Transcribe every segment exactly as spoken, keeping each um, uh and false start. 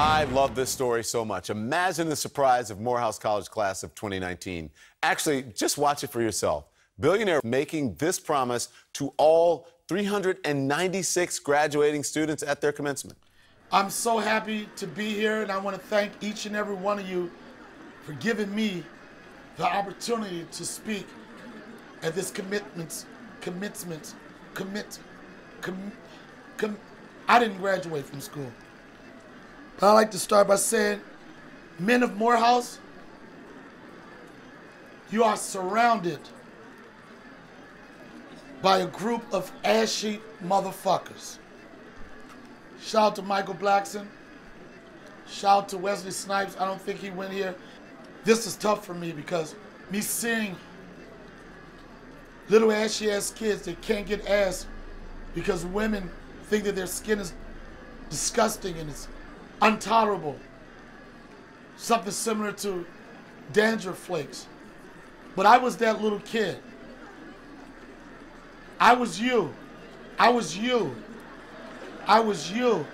I love this story so much. Imagine the surprise of Morehouse College class of twenty nineteen. Actually, just watch it for yourself. Billionaire making this promise to all three hundred ninety-six graduating students at their commencement. I'm so happy to be here, and I want to thank each and every one of you for giving me the opportunity to speak at this commitment, commencement, commit, com, com, I didn't graduate from school. But I like to start by saying, men of Morehouse, you are surrounded by a group of ashy motherfuckers. Shout out to Michael Blackson. Shout out to Wesley Snipes. I don't think he went here. This is tough for me because me seeing little ashy ass kids that can't get ass because women think that their skin is disgusting and it's intolerable. Something similar to dandruff flakes. But I was that little kid. I was you. I was you. I was you.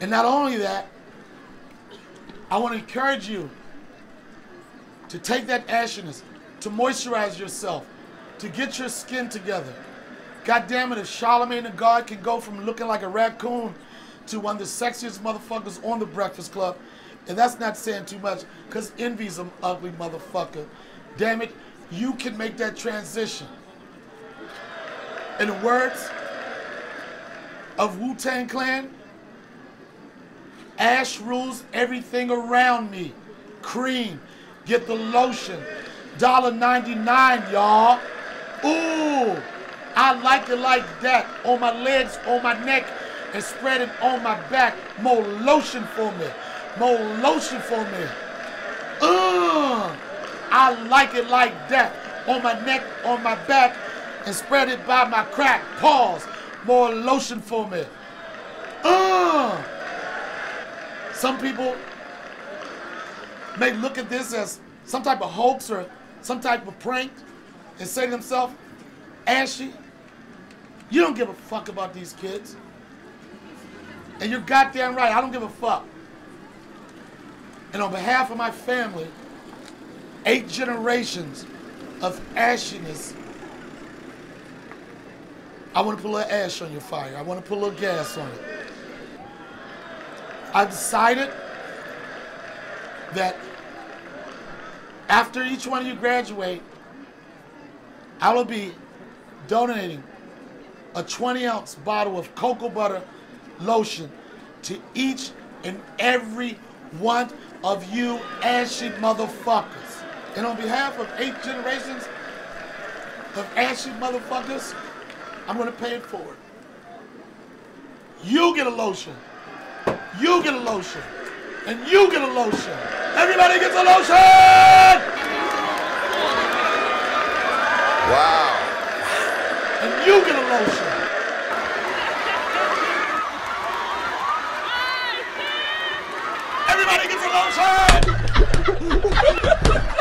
And not only that, I want to encourage you to take that ashiness, to moisturize yourself, to get your skin together. God damn it, if Charlemagne the God can go from looking like a raccoon to one of the sexiest motherfuckers on the Breakfast Club, and that's not saying too much, because envy's an ugly motherfucker. Damn it, you can make that transition. In the words of Wu-Tang Clan, ash rules everything around me. Cream, get the lotion, one ninety-nine, y'all. Ooh, I like it like that, on my legs, on my neck, and spread it on my back. More lotion for me, more lotion for me. Ooh, I like it like that, on my neck, on my back, and spread it by my crack, paws. More lotion for me. Uh, some people may look at this as some type of hoax or some type of prank and say to themselves, Ashy, you don't give a fuck about these kids. And you're goddamn right, I don't give a fuck. And on behalf of my family, eight generations of ashiness, I want to put a little ash on your fire. I want to put a little gas on it. I've decided that after each one of you graduate, I will be donating a twenty ounce bottle of cocoa butter lotion to each and every one of you ashy motherfuckers. And on behalf of eight generations of ashy motherfuckers, I'm going to pay it forward. You get a lotion. You get a lotion. And you get a lotion. Everybody gets a lotion! Wow. And you get a lotion. Everybody gets a lotion!